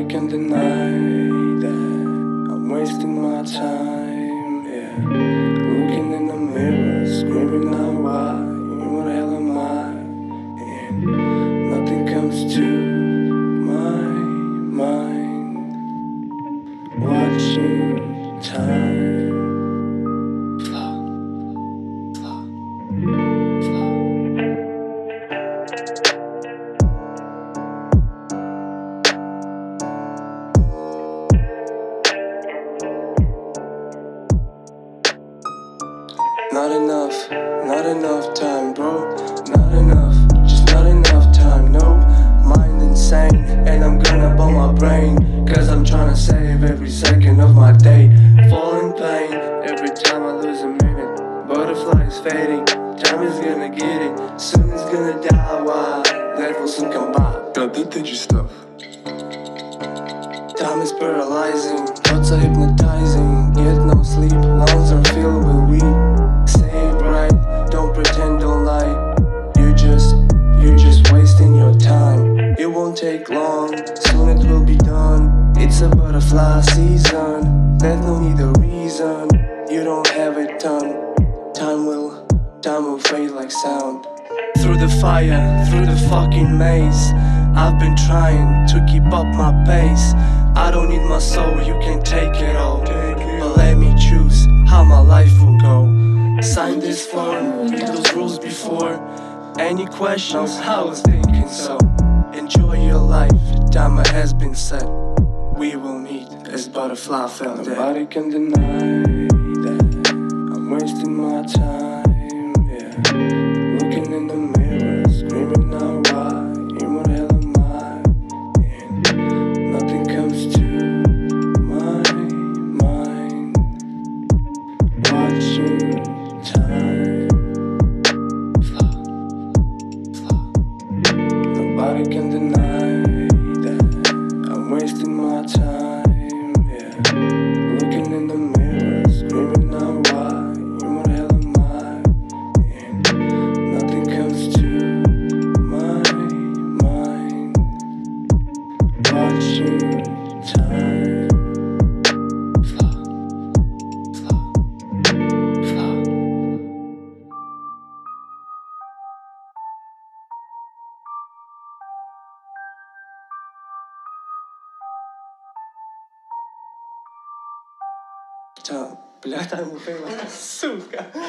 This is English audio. I can't deny that I'm wasting my time, yeah. Looking in the mirror, screaming out why, what the hell am I? And nothing comes to my mind. Watching time flow. Not enough time, bro. Not enough, just not enough time, no. Mind insane, and I'm gonna blow my brain, cause I'm trying to save every second of my day. Falling pain, every time I lose a minute. Butterflies fading, time is gonna get it. Soon it's gonna die, why? That will soon come by. Got the digi stuff. Time is paralyzing, thoughts are hypnotizing. Get no sleep, lungs are filled with weed. Take long, soon it will be done. It's a butterfly season, there's no need a reason. You don't have a ton. Time will fade like sound. Through the fire, through the fucking maze, I've been trying to keep up my pace. I don't need my soul, you can take it all, but let me choose how my life will go. Sign this form, read those rules before. Any questions? I was thinking so. Enjoy your life, timer has been set. We will meet as butterfly fell dead. Nobody can deny that I'm wasting my time, yeah. Looking in the mirror, screaming out why, and what the hell am I? And nothing comes to my mind. Watching time. Nobody can deny that I'm wasting my time, yeah. Looking in the mirror, screaming out why, and what the hell am I? And nothing comes to my mind. Watching time блядь, там упала, сука.